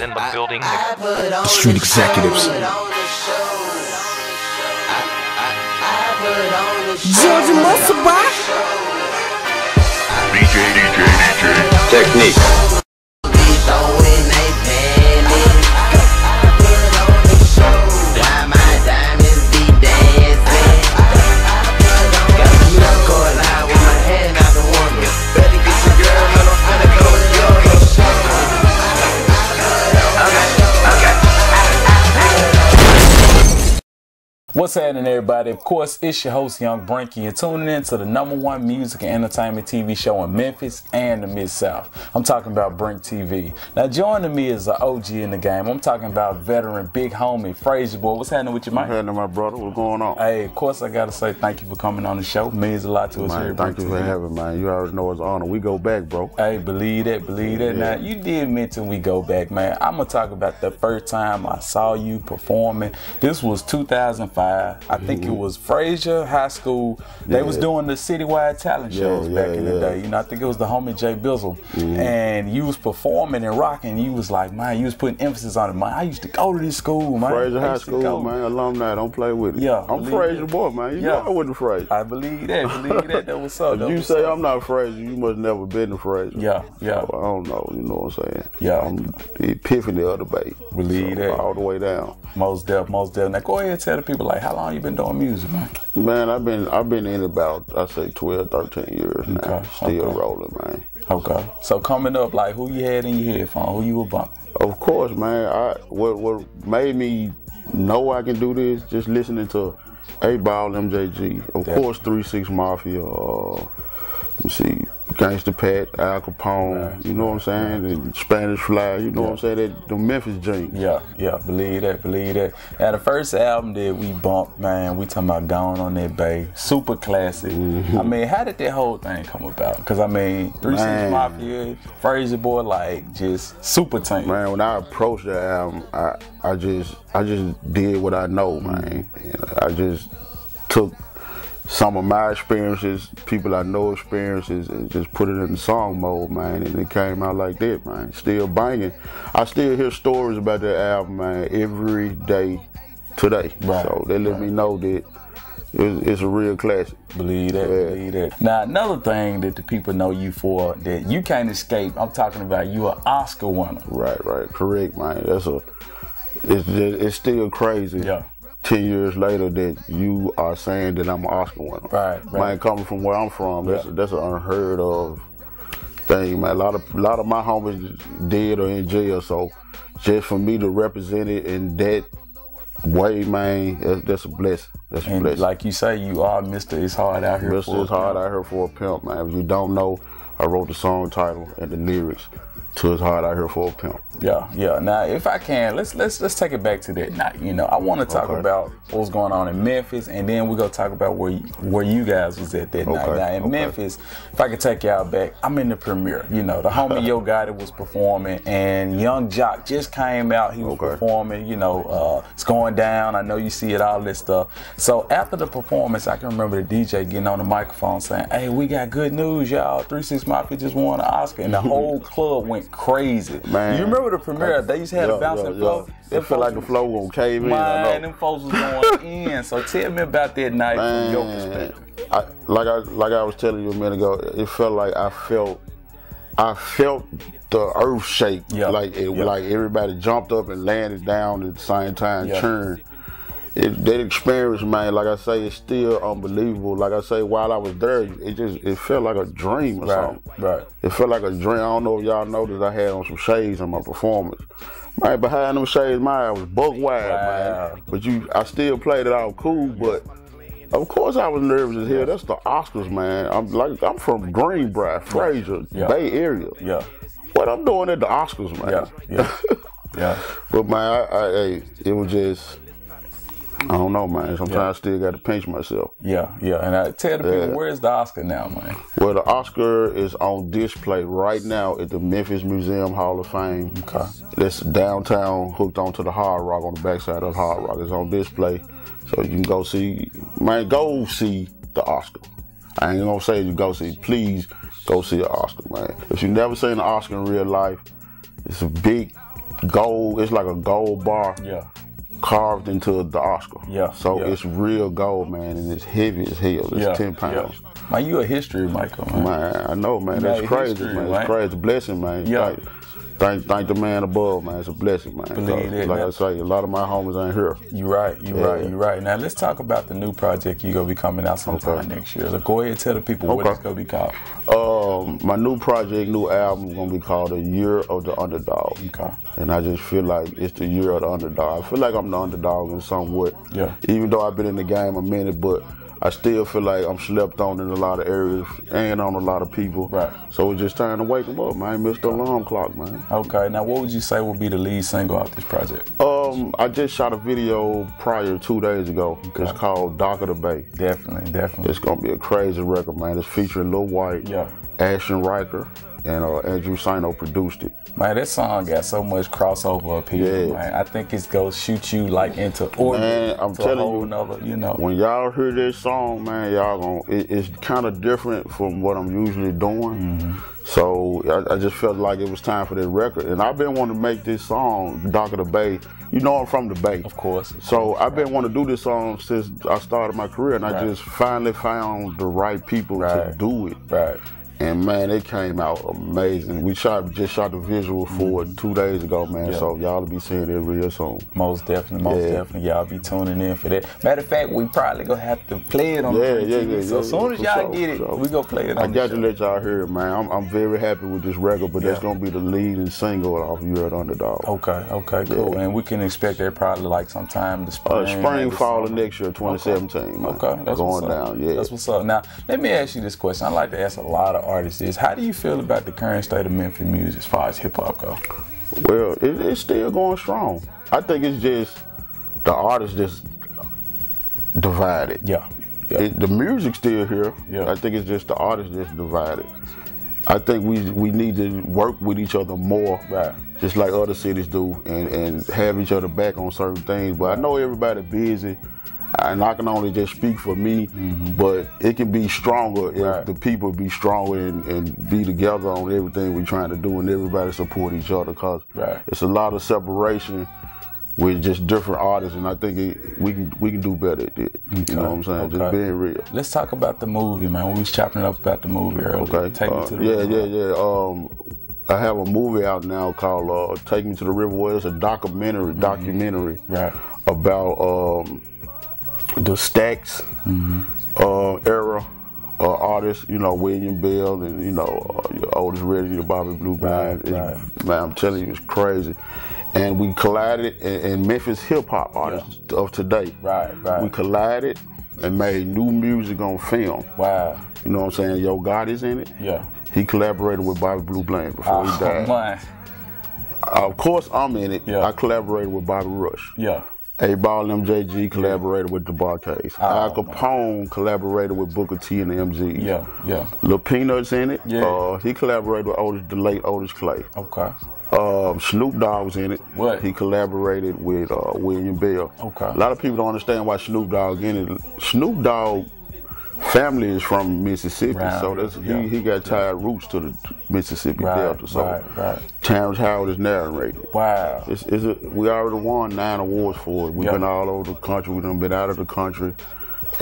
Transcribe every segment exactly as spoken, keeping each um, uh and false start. in the building. The street executives. Georgia Musaba. D J, D J, D J. Technique. What's happening, everybody? Of course, it's your host, Young Brink. You're tuning in to the number one music and entertainment T V show in Memphis and the Mid-South. I'm talking about Brink T V. Now, joining me is an O G in the game. I'm talking about veteran, big homie, Frayser Boy. What's happening with you, Mike? What's happening, my brother? What's going on? Hey, of course, I got to say thank you for coming on the show. It means a lot to us, man, here at Brink T V. Thank you for having me, man. You already know it's an honor. We go back, bro. Hey, believe that, believe that. Yeah. Now, you did mention we go back, man. I'm going to talk about the first time I saw you performing. This was two thousand five. I think it was Frayser High School. They yeah. was doing the citywide talent shows yeah, back yeah, in the yeah. day. You know, I think it was the homie Jay Bizzle. Mm-hmm. And you was performing and rocking. You was like, man, you was putting emphasis on it. Man, I used to go to this school, man. Frayser High School, man. Alumni, don't play with it. Yeah, I'm Frayser that. Boy, man. You yeah. know I wasn't Frayser. I believe that. Believe that. That was up. If you say up. I'm not Frayser, you must never been to Frayser. Yeah, yeah. So I don't know. You know what I'm saying? Yeah. I'm the epiphany of the bay. Believe so, that. All the way down. Most deaf, most deaf. Now go ahead and tell the people, like, how long you been doing music, man? Man, I've been I've been in about, I say, twelve, thirteen years now. Okay, Still okay. rolling, man. Okay. So coming up, like, who you had in your headphone? Who you were bumping? Of course, man. I what what made me know I can do this? Just listening to eight ball M J G. Of That's course, three six Mafia. Uh, let me see. Gangsta Pat, Al Capone, right. you know what I'm saying? And Spanish Fly, you know yeah. what I'm saying? That, the Memphis Dream. Yeah, yeah, believe that, believe that. Now, the first album that we bumped, man, we talking about Gone on That Bay, super classic. Mm-hmm. I mean, how did that whole thing come about? Because, I mean, three six Mafia, Frayser Boy, like, just super tank. Man, when I approached that album, I, I, just, I just did what I know, man. And I just took some of my experiences, people I know experiences, and just put it in song mode, man, and it came out like that, man. Still banging. I still hear stories about that album, man, every day today. Right. So they let right. me know that it's a real classic. Believe that, yeah. believe that. Now, another thing that the people know you for that you can't escape, I'm talking about you an Oscar winner. Right, right, correct, man. That's a, it's, it's still crazy. Yeah. ten years later that you are saying that I'm an Oscar winner. Right, right. Man, coming from where I'm from, that's yeah. a, that's an unheard of thing, man. A lot of, a lot of my homies dead or in jail, so just for me to represent it in that way, man, that's, that's a blessing. That's a and blessing. Like you say, you are Mister It's Hard Out Here Mister for a Pimp. Mister It's Hard Out Here for a Pimp, man. If you don't know, I wrote the song title and the lyrics to It's Hard Out Here for a Pimp. Yeah, yeah. Now, if I can, let's let's let's take it back to that night. You know, I want to talk okay. about what's going on in Memphis, and then we're gonna talk about where you, where you guys was at that okay. night. Now in okay. Memphis, if I could take y'all back, I'm in the premiere. You know, the homie Yo Gotti was performing, and Young Jock just came out. He was okay. performing. You know, uh, it's going down. I know you see it, all this stuff. So after the performance, I can remember the D J getting on the microphone saying, "Hey, we got good news, y'all. three six Mafia just won an Oscar," and the whole club went crazy, man. You remember the premiere? They used to have yeah, a bouncing yeah, flow. Yeah. It felt like the flow came in. Man, them folks was going in. So tell me about that night man, from your perspective. I, like I like I was telling you a minute ago, it felt like I felt I felt the earth shake. Yeah. Like it, yeah. like everybody jumped up and landed down at the same time, yeah. churned. It, that experience, man, like I say, it's still unbelievable. Like I say, while I was there, it just it felt like a dream or right, something. Right. It felt like a dream. I don't know if y'all noticed I had on some shades on my performance. Man, behind them shades, my I was buck wide, wow. man. But you, I still played it all cool, but of course I was nervous as hell. That's the Oscars, man. I'm like I'm from Greenbrier, Frayser, yeah. Bay Area. Yeah. What I'm doing at the Oscars, man. Yeah. Yeah. yeah. But man, I, I, it was just. I don't know, man. Sometimes yeah. I still got to pinch myself. Yeah, yeah. And I tell the people, yeah. where's the Oscar now, man? Well, the Oscar is on display right now at the Memphis Museum Hall of Fame. Okay. That's downtown, hooked onto the Hard Rock, on the backside of the Hard Rock. It's on display. So you can go see, man, go see the Oscar. I ain't gonna say you go see, please go see the Oscar, man. If you've never seen the Oscar in real life, it's a big gold, it's like a gold bar. Yeah. Carved into the Oscar. Yeah. So yeah. It's real gold, man, and it's heavy as hell. It's yeah. ten pounds. Yeah. Man, you a history maker, man. Man, I know, man. That's crazy, history, man. Right? It's crazy. It's a blessing, man. It's yeah. Like, thank, thank the man above, man. It's a blessing, man. Believe it. Like I say, a lot of my homies ain't here. You right. You yeah. right. You right. Now, let's talk about the new project you're going to be coming out sometime okay. next year. So go ahead and tell the people okay. what it's going to be called. Um, my new project, new album is going to be called A Year of the Underdog. Okay. And I just feel like it's the year of the underdog. I feel like I'm the underdog in somewhat. Yeah. Even though I've been in the game a minute, but I still feel like I'm slept on in a lot of areas and on a lot of people. Right. So it's just time to wake them up, man. Miss the alarm clock, man. Okay. Now, what would you say would be the lead single out this project? Um, I just shot a video prior two days ago. Okay. It's called Dock of the Bay. Definitely, definitely. It's gonna be a crazy record, man. It's featuring Lil White, yeah. Ashton Riker, and uh, Andrew Saino produced it. Man, that song got so much crossover appeal, yeah. man. I think it's gonna shoot you like into orbit. Man, I'm to telling a whole you, another, you know. When y'all hear this song, man, y'all gonna, it, it's kind of different from what I'm usually doing. Mm-hmm. So I, I just felt like it was time for this record. And I've been wanting to make this song, Dock of the Bay. You know I'm from the Bay. Of course. So I've been wanting to do this song since I started my career, and right. I just finally found the right people right. to do it. Right. And man, it came out amazing. We shot just shot the visual for it two days ago, man. Yeah. So y'all will be seeing it real soon. Most definitely, most yeah. definitely. Y'all be tuning in for that. Matter of fact, we probably gonna have to play it on yeah, the yeah, T V. Yeah, so yeah, as soon as y'all sure, get it, sure. we gonna play it on I got the to let y'all hear it, man. I'm, I'm very happy with this record, but yeah. that's gonna be the leading single off Year of the Underdog. Okay, okay, yeah. cool. And we can expect that probably like sometime this spring. Uh, spring, fall of next year, twenty seventeen. Okay, man. okay. that's going what's up. down. Yeah, that's what's up. Now, let me ask you this question. I like to ask a lot of artists is, how do you feel about the current state of Memphis music as far as hip hop go? Well, it, it's still going strong. I think it's just the artists just divided. Yeah. yeah. It, the music's still here. Yeah. I think it's just the artists just divided. I think we we need to work with each other more, right. just like other cities do, and, and have each other back on certain things. But I know everybody's busy. And I can only just speak for me, mm-hmm. but it can be stronger if right. the people be stronger and, and be together on everything we're trying to do, and everybody support each other, because right. it's a lot of separation with just different artists, and I think it, we can we can do better at it. Okay. You know what I'm saying? Okay. Just being real. Let's talk about the movie, man. We was chopping it up about the movie earlier. Okay. Take uh, me to the yeah, river. Yeah, yeah, yeah. Um, I have a movie out now called uh, Take Me to the River. Well, it's a documentary, mm-hmm. documentary right. about... Um, the Stax mm-hmm. uh, era uh, artists, you know, William Bell and, you know, uh, your Otis Redding, your Bobby Blue Bland. Right, right. Man, I'm telling you, it's crazy. And we collided, and, and Memphis hip hop artists yeah. of today. Right, right. We collided and made new music on film. Wow. You know what I'm saying? Yo Gotti's in it. Yeah. He collaborated with Bobby Blue Bland before oh, he died. Man. Of course, I'm in it. Yeah. I collaborated with Bobby Rush. Yeah. eight ball M J G collaborated with Debar Case. Oh, Al Capone man. collaborated with Booker T and M G. Yeah, yeah. Lil Peanuts in it. Yeah. Uh, he collaborated with Otis, the late Otis Clay. Okay. Um, Snoop Dogg was in it. What? He collaborated with uh, William Bell. Okay. A lot of people don't understand why Snoop Dogg in it. Snoop Dogg family is from Mississippi, right. so that's yeah. he, he got tied yeah. roots to the Mississippi right, Delta. So right, right. Tams Howard is narrated. Wow, it's, it's a, we already won nine awards for it. We've yeah. been all over the country. We've done been out of the country,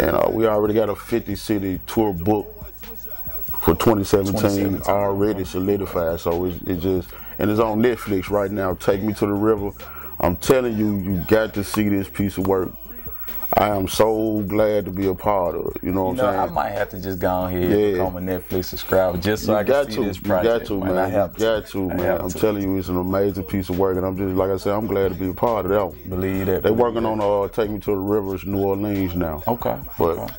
and uh, we already got a fifty city tour book for twenty seventeen already solidified. So it's, it's just, and it's on Netflix right now. Take Me to the River. I'm telling you, you got to see this piece of work. I am so glad to be a part of it. You know what you know, I'm saying? I might have to just go on here yeah. and become a Netflix subscriber just so you I can see to. this project. You got to, man. man. I have you to. got to, man. Have I'm to. telling you, it's an amazing piece of work. And I'm just, like I said, I'm glad to be a part of that. Believe that. They're working that. on uh, Take Me to the River, New Orleans now. Okay. But okay.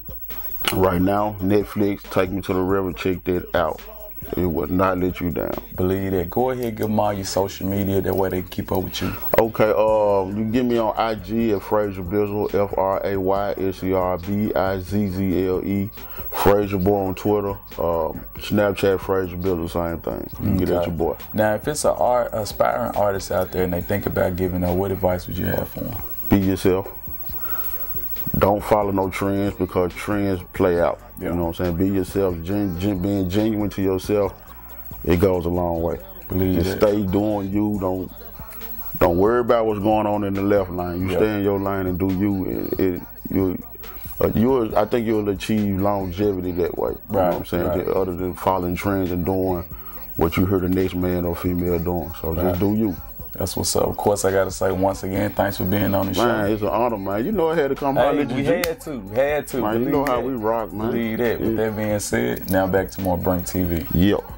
right now, Netflix, Take Me to the River, check that out. It will not let you down. Believe that. Go ahead, give them all your social media. That way they can keep up with you. Okay, uh, you can get me on I G at Frayser Bizzle, F R A Y S E R B I Z Z L E. Frayser Boy on Twitter. Um, Snapchat, Frayser Bizzle, same thing. You can okay. get at your boy. Now, if it's an art, aspiring artist out there and they think about giving up, what advice would you have for them? Be yourself. Don't follow no trends, because trends play out. Yeah. You know what I'm saying? Be yourself. Gen, gen, being genuine to yourself, it goes a long way. Believe Just it. Stay doing you. Don't Don't worry about what's going on in the left lane. You yeah. stay in your lane and do you. It, it, you uh, you'll, I think you'll achieve longevity that way. You right, know what I'm saying? Right. Other than following trends and doing what you hear the next man or female doing. So right. just do you. That's what's up. Of course, I got to say once again, thanks for being on the show. Man, it's an honor, man. You know I had to come hey, out. We had to. Had to. Man, you know that. How we rock, man. Believe that. Yeah. With that being said, now back to more Brink T V. Yep.